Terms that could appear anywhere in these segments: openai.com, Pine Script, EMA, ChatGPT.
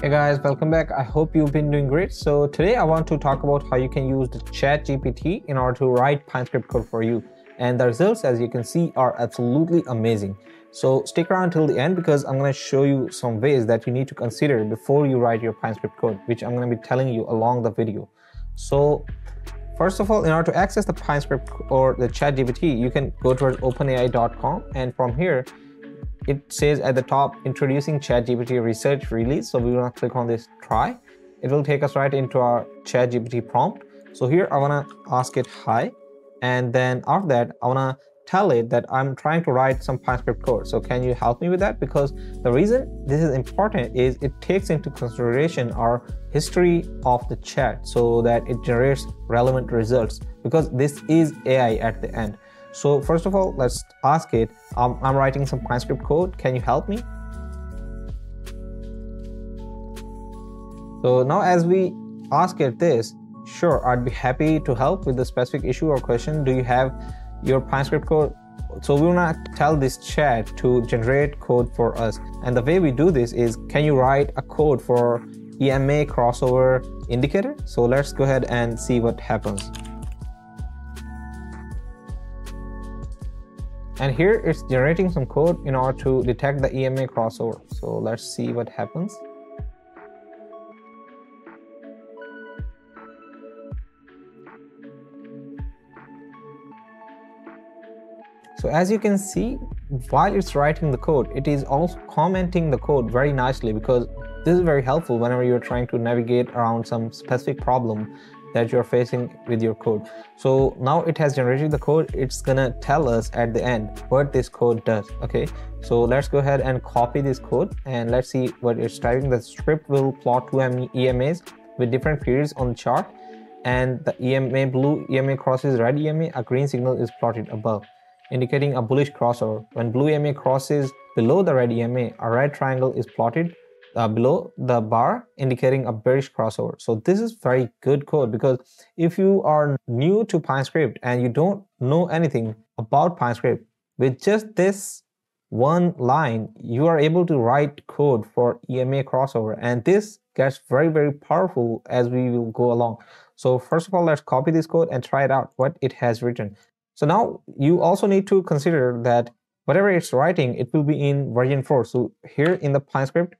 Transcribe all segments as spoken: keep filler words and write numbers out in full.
Hey guys, welcome back. I hope you've been doing great. So today I want to talk about how you can use the ChatGPT in order to write Pine Script code for you. And the results, as you can see, are absolutely amazing. So stick around till the end because I'm going to show you some ways that you need to consider before you write your Pine Script code, which I'm going to be telling you along the video. So first of all, in order to access the Pine Script or the ChatGPT, you can go towards open A I dot com, and from here, it says at the top, introducing ChatGPT research release. So we're gonna click on this try. It will take us right into our ChatGPT prompt. So here I wanna ask it hi. And then after that, I wanna tell it that I'm trying to write some Pine Script code. So can you help me with that? Because the reason this is important is it takes into consideration our history of the chat so that it generates relevant results, because this is A I at the end. So first of all, let's ask it, um, I'm writing some Pine Script code, can you help me? So now as we ask it this, sure, I'd be happy to help with the specific issue or question. Do you have your Pine Script code? So we will not tell this chat to generate code for us. And the way we do this is, can you write a code for E M A crossover indicator? So let's go ahead and see what happens. And here it's generating some code in order to detect the E M A crossover. So let's see what happens. So as you can see, while it's writing the code, it is also commenting the code very nicely, because this is very helpful whenever you're trying to navigate around some specific problem that you're facing with your code. So now it has generated the code. It's gonna tell us at the end what this code does. Okay, so let's go ahead and copy this code and let's see what it's typing. The script will plot two E M As with different periods on the chart, and the E M A blue E M A crosses red E M A, a green signal is plotted above, indicating a bullish crossover. When blue E M A crosses below the red E M A, a red triangle is plotted Uh, below the bar, indicating a bearish crossover. So this is very good code, because if you are new to Pine Script and you don't know anything about Pine Script, with just this one line, you are able to write code for E M A crossover, and this gets very, very powerful as we will go along. So first of all, let's copy this code and try it out what it has written. So now you also need to consider that whatever it's writing, it will be in version four. So here in the Pine Script,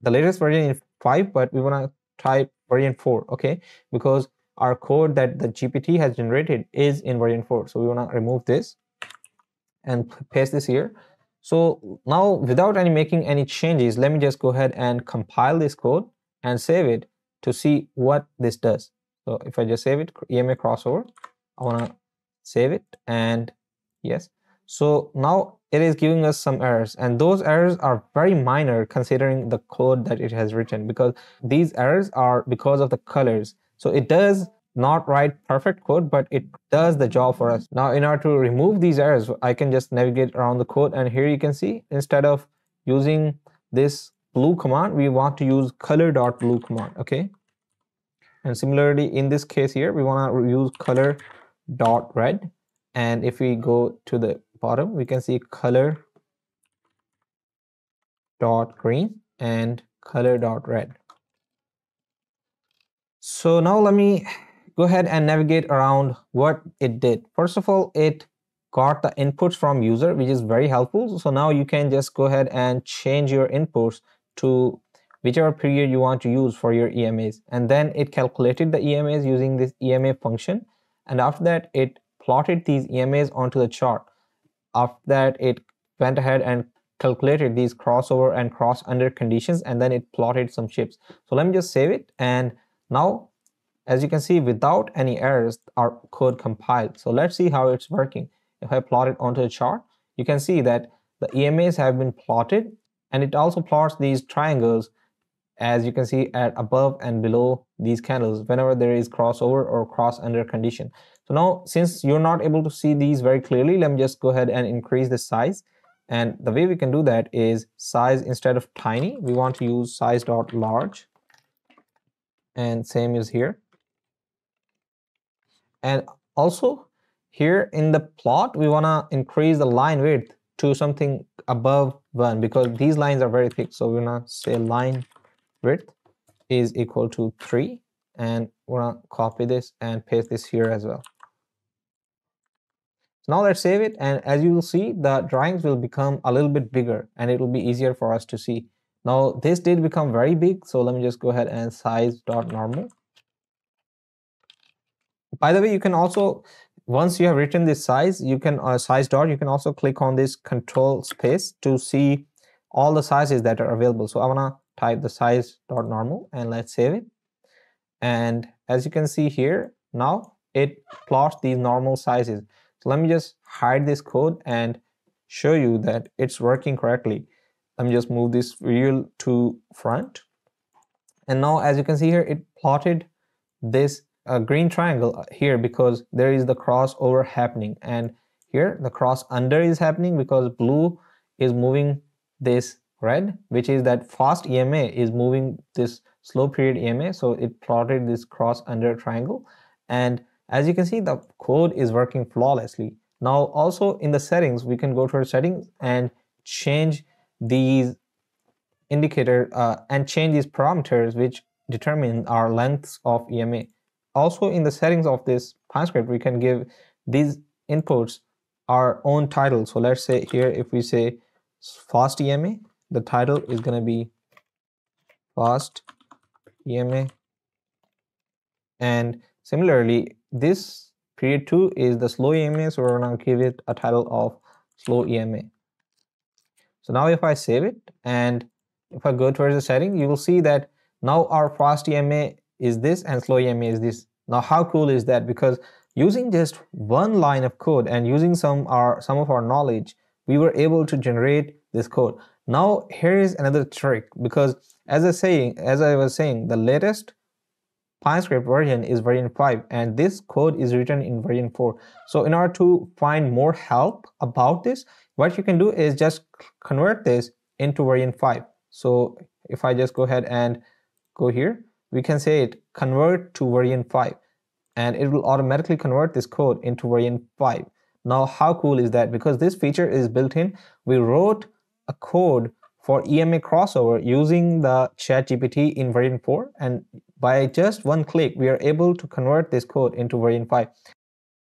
the latest version is five, but we want to type version four, okay? Because our code that the G P T has generated is in version four. So we want to remove this and paste this here. So now, without any making any changes, let me just go ahead and compile this code and save it to see what this does. So if I just save it, E M A crossover, I want to save it, and yes. So now it is giving us some errors, and those errors are very minor considering the code that it has written, because these errors are because of the colors. So it does not write perfect code, but it does the job for us. Now in order to remove these errors, I can just navigate around the code, and here you can see, instead of using this blue command, we want to use color.blue command, okay? And similarly, in this case here, we want to use color.red, and if we go to the bottom, we can see color dot green and color dot red. So now let me go ahead and navigate around what it did. First of all, it got the inputs from user, which is very helpful. So now you can just go ahead and change your inputs to whichever period you want to use for your E M As, and then it calculated the E M As using this E M A function, and after that it plotted these E M As onto the chart. After that, it went ahead and calculated these crossover and cross under conditions, and then it plotted some chips. So let me just save it, and now as you can see, without any errors, our code compiled. So let's see how it's working. If I plot it onto the chart, you can see that the E M As have been plotted, and it also plots these triangles, as you can see, at above and below these candles whenever there is crossover or cross under condition. So now, since you're not able to see these very clearly, let me just go ahead and increase the size. And the way we can do that is, size, instead of tiny, we want to use size.large. And same is here. And also here in the plot, we want to increase the line width to something above one, because these lines are very thick. So we're going to say line width is equal to three, and we're gonna copy this and paste this here as well. Now let's save it, and as you will see, the drawings will become a little bit bigger and it will be easier for us to see. Now this did become very big, so let me just go ahead and size.normal. By the way, you can also, once you have written this size, you can uh, size dot, you can also click on this control space to see all the sizes that are available. So I wanna type the size.normal and let's save it. And as you can see here, now it plots these normal sizes. So let me just hide this code and show you that it's working correctly. Let me just move this wheel to front. And now as you can see here, it plotted this uh, green triangle here because there is the crossover happening. And here the cross under is happening because blue is moving this red, which is that fast E M A is moving this slow period E M A. So it plotted this cross under triangle. And as you can see, the code is working flawlessly. Now also in the settings, we can go to our settings and change these indicator uh, and change these parameters which determine our lengths of E M A. Also in the settings of this Pine script, we can give these inputs our own title. So let's say here, if we say fast E M A, the title is gonna be fast E M A. And similarly, this period two is the slow E M A, so we're gonna give it a title of slow E M A. So now if I save it and if I go towards the setting, you will see that now our fast E M A is this and slow E M A is this. Now how cool is that? Because using just one line of code and using some our some of our knowledge, we were able to generate this code. Now here is another trick, because as I saying as I was saying, the latest Pine Script version is version five, and this code is written in version four. So in order to find more help about this, what you can do is just convert this into version five. So if I just go ahead and go here, we can say it convert to version five, and it will automatically convert this code into version five. Now how cool is that? Because this feature is built in. We wrote a code for E M A crossover using the ChatGPT in version four, and by just one click, we are able to convert this code into version five.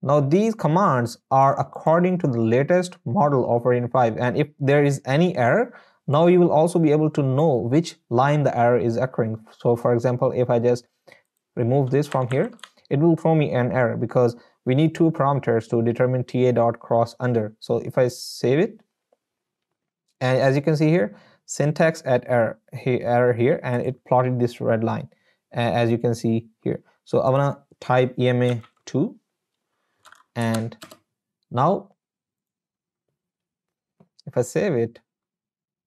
Now these commands are according to the latest model of version five, and if there is any error, now you will also be able to know which line the error is occurring. So for example, if I just remove this from here, it will throw me an error because we need two parameters to determine ta.cross under. So if I save it, and as you can see here, syntax at error, error here, and it plotted this red line. As you can see here, so I want to type E M A two, and now if I save it,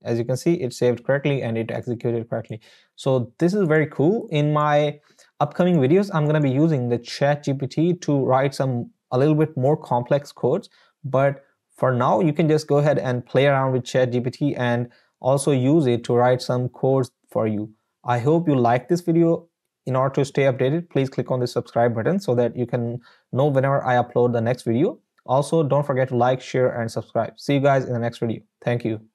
as you can see, it saved correctly and it executed correctly. So this is very cool. In my upcoming videos, I'm going to be using the ChatGPT to write some a little bit more complex codes, but for now you can just go ahead and play around with ChatGPT and also use it to write some codes for you. I hope you like this video. In order to stay updated, please click on the subscribe button so that you can know whenever I upload the next video. Also, don't forget to like, share, and subscribe. See you guys in the next video. Thank you.